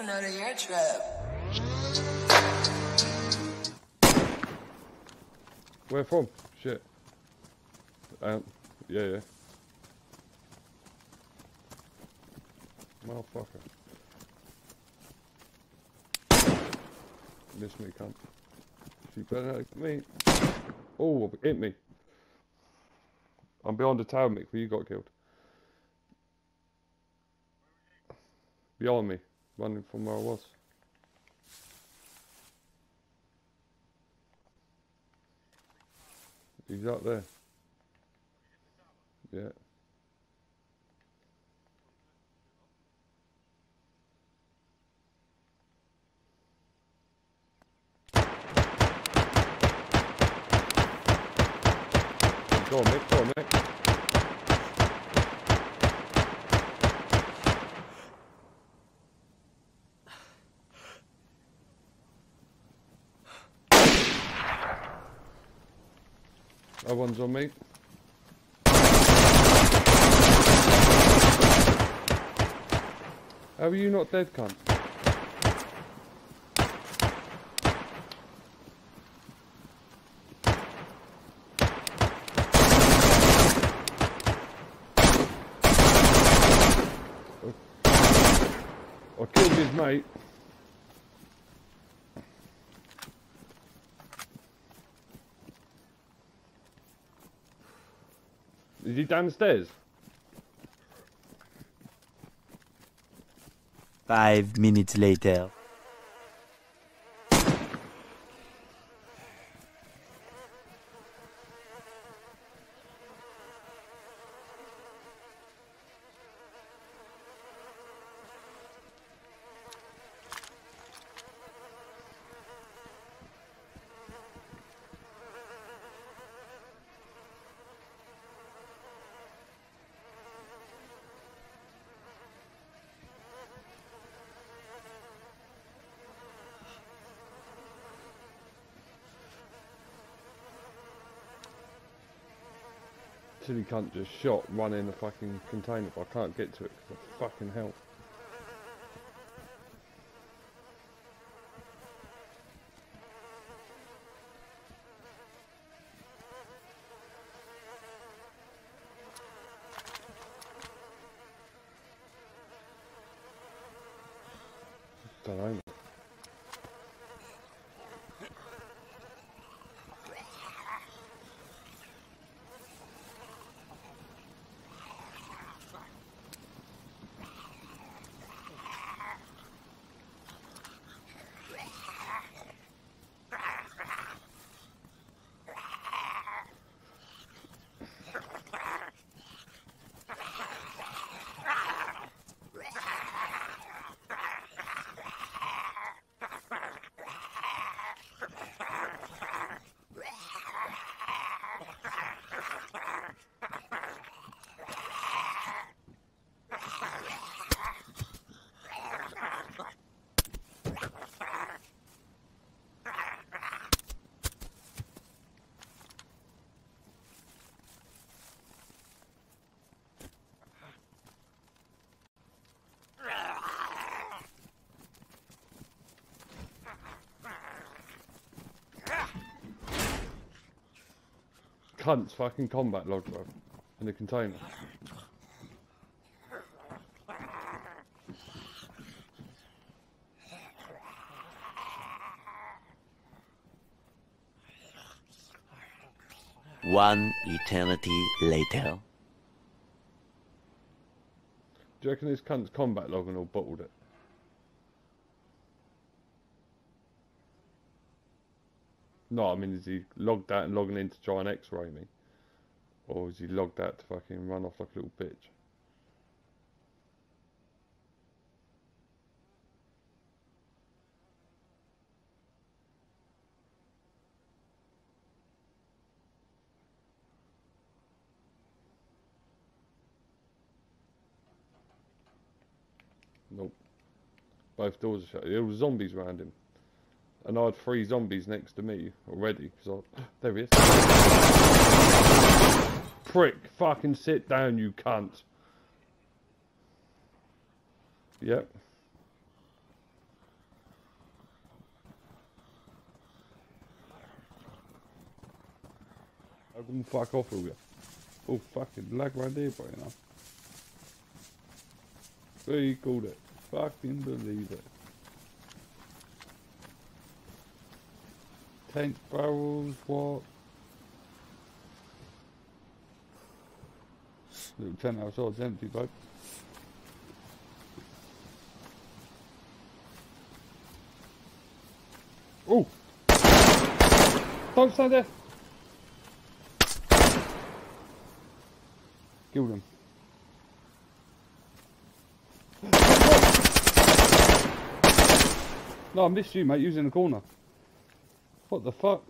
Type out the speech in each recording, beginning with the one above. another year trip. Where from? Shit. Yeah. Motherfucker. Miss me, cunt. She better hit me. Oh, hit me. I'm behind the tower, Mick, where you got killed. Behind me, running from where I was. He's out there. Yeah. Go on, Mick, That one's on me. How are you not dead, cunt? I killed his mate. Is he downstairs? 5 minutes later. Silly cunt just shot one in the fucking container, but I can't get to it because of fucking hell. Don't know. Cunt's fucking combat log, bro. In the container. One eternity later. Do you reckon this cunt's combat log and all bottled it? No, I mean, is he logged out and logging in to try and x-ray me? Or is he logged out to fucking run off like a little bitch? Nope. Both doors are shut. There were zombies around him. And I had 3 zombies next to me already. Cause there he is. Prick, fucking sit down, you cunt. Yep. I couldn't fuck off all year. Oh, fucking black right there, bro, you know. He called it. Fucking believe it. Tank barrels, what? Little tent outside's empty, bro. Oh! Don't stand there! Kill them. No, I missed you, mate. You was in the corner. What the fuck?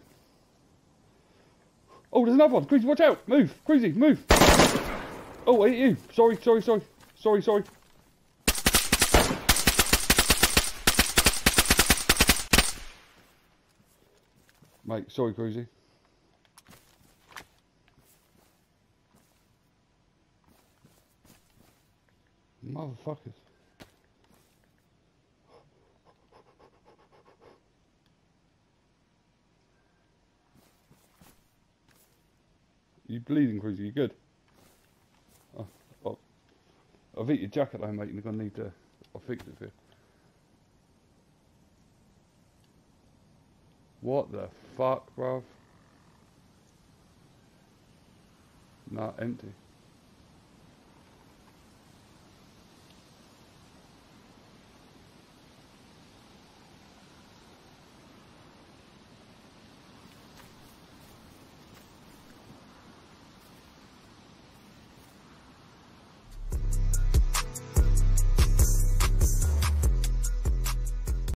Oh, there's another one. Cruzy, watch out. Move. Cruzy, move. Oh, I hit you. Sorry. Mate, sorry, Cruzy. Motherfuckers. You bleeding, Cruzy? You good? Oh, I've eaten your jacket though, mate, and I'm gonna need to. I'll fix it for you. What the fuck, bruv? Nah, empty.